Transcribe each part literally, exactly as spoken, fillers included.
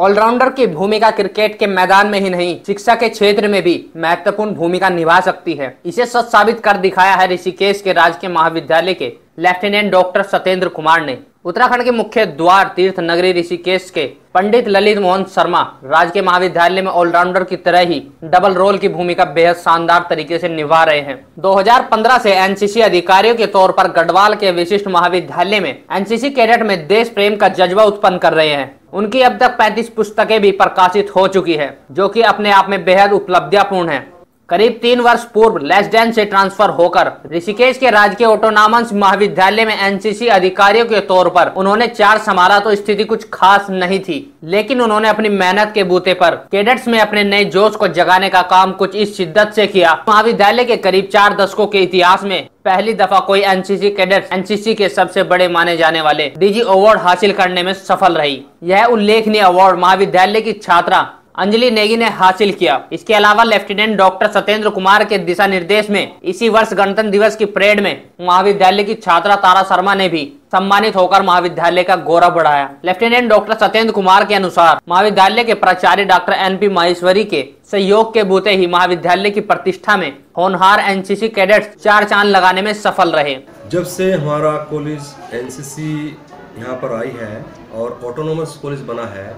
Allrounder की भूमिका cricket के मैदान में ही नहीं, शिक्षा के क्षेत्र में भी महत्वपूर्ण भूमिका निभा सकती है। इसे सच साबित कर दिखाया है ऋषिकेश के राजकीय महाविद्यालय के लेफ्टिनेंट डॉक्टर सतेंद्र कुमार ने। उत्तराखंड के मुख्य द्वार तीर्थ नगरी ऋषिकेश के पंडित ललित मोहन शर्मा राजकीय महाविद्यालय में ऑलराउंडर की तरह ही डबल रोल की भूमिका बेहद शानदार तरीके से निभा रहे हैं। दो हज़ार पंद्रह से एनसीसी अधिकारियों के तौर पर गढ़वाल के विशिष्ट महाविद्यालय में एनसीसी कैडेट में देश प्रेम का जज्बा उत्पन्न कर रहे हैं। उनकी अब तक पैंतीस पुस्तकें भी प्रकाशित हो चुकी है, जो की अपने आप में बेहद उपलब्धियापूर्ण है। करीब तीन वर्ष पूर्व लेस्डेन से ट्रांसफर होकर ऋषिकेश के राजकीय ऑटोनॉमस महाविद्यालय में एनसीसी अधिकारियों के तौर पर उन्होंने चार्ज संभाला तो स्थिति कुछ खास नहीं थी, लेकिन उन्होंने अपनी मेहनत के बूते पर कैडेट्स में अपने नए जोश को जगाने का काम कुछ इस शिद्दत से किया। महाविद्यालय के करीब चार दशकों के इतिहास में पहली दफा कोई एनसीसी कैडेट एनसीसी के सबसे बड़े माने जाने वाले डीजी अवार्ड हासिल करने में सफल रही। यह उल्लेखनीय अवार्ड महाविद्यालय की छात्रा अंजलि नेगी ने हासिल किया। इसके अलावा लेफ्टिनेंट डॉक्टर सतेंद्र कुमार के दिशा निर्देश में इसी वर्ष गणतंत्र दिवस की परेड में महाविद्यालय की छात्रा तारा शर्मा ने भी सम्मानित होकर महाविद्यालय का गौरव बढ़ाया। लेफ्टिनेंट डॉक्टर सतेंद्र कुमार के अनुसार महाविद्यालय के प्राचार्य डॉक्टर एन पी महेश्वरी के सहयोग के बूते ही महाविद्यालय की प्रतिष्ठा में होनहार एनसीसी कैडेट्स चार चांद लगाने में सफल रहे। जब से हमारा कॉलेज एनसीसी यहाँ पर आई है और ऑटोनोमस कॉलेज बना है,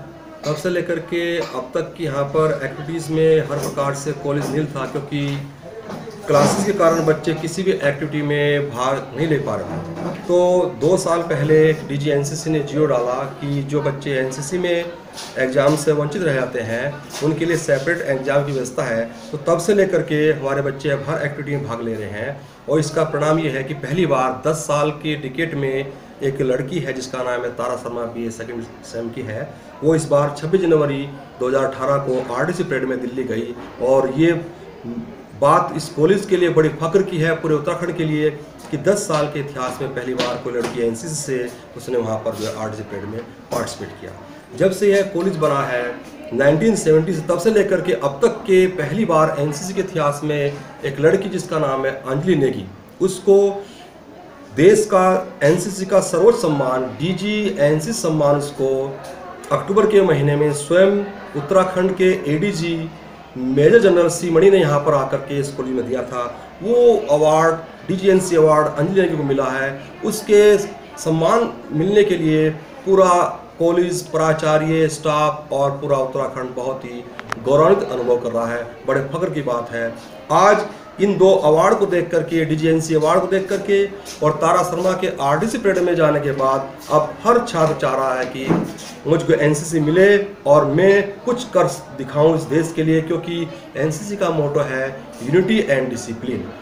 तब से लेकर के अब तक की यहाँ पर एक्टिविटीज़ में हर प्रकार से कॉलेज नील था, क्योंकि क्लासेस के कारण बच्चे किसी भी एक्टिविटी में भाग नहीं ले पा रहे। तो दो साल पहले डीजी एनसीसी ने जियो डाला कि जो बच्चे एनसीसी में एग्ज़ाम से वंचित रह जाते हैं उनके लिए सेपरेट एग्ज़ाम की व्यवस्था है। तो तब से लेकर के हमारे बच्चे अब हर एक्टिविटी में भाग ले रहे हैं और इसका परिणाम ये है कि पहली बार दस साल के डिकेट में एक लड़की है जिसका नाम है Tara Sharma, B A second sem की है। वो इस बार छब्बीस जनवरी दो हज़ार अठारह को आरडीसी परेड में दिल्ली गई और ये बात इस कॉलेज के लिए बड़ी फख्र की है पूरे उत्तराखंड के लिए कि दस साल के इतिहास में पहली बार कोई लड़की एनसीसी से उसने वहाँ पर जो है आरडीसी परेड में पार्टिसिपेट किया। जब से यह कॉलेज बना है नाइनटीन सेवेंटी से, तब से लेकर के अब तक के पहली बार एनसीसी के इतिहास में एक लड़की जिसका नाम है अंजलि नेगी, उसको देश का एनसीसी का सर्वोच्च सम्मान डीजी एनसीसी सम्मान उसको अक्टूबर के महीने में स्वयं उत्तराखंड के एडीजी मेजर जनरल सिमोनी ने यहाँ पर आकर के इस कॉलेज में दिया था। वो award DG NCC award Anjali Negi को मिला है। उसके सम्मान मिलने के लिए पूरा कॉलेज प्राचार्य स्टाफ और पूरा उत्तराखंड बहुत ही गौरवान्वित अनुभव कर रहा है। बड़े फख्र की बात है। आज इन दो अवार्ड को देख करके डीजीएनसी अवार्ड को देख करके और तारा शर्मा के आरडीसी परेड में जाने के बाद अब हर छात्र चाह रहा है कि मुझको एनसीसी मिले और मैं कुछ कर दिखाऊं इस देश के लिए, क्योंकि एनसीसी का मोटो है यूनिटी एंड डिसिप्लिन।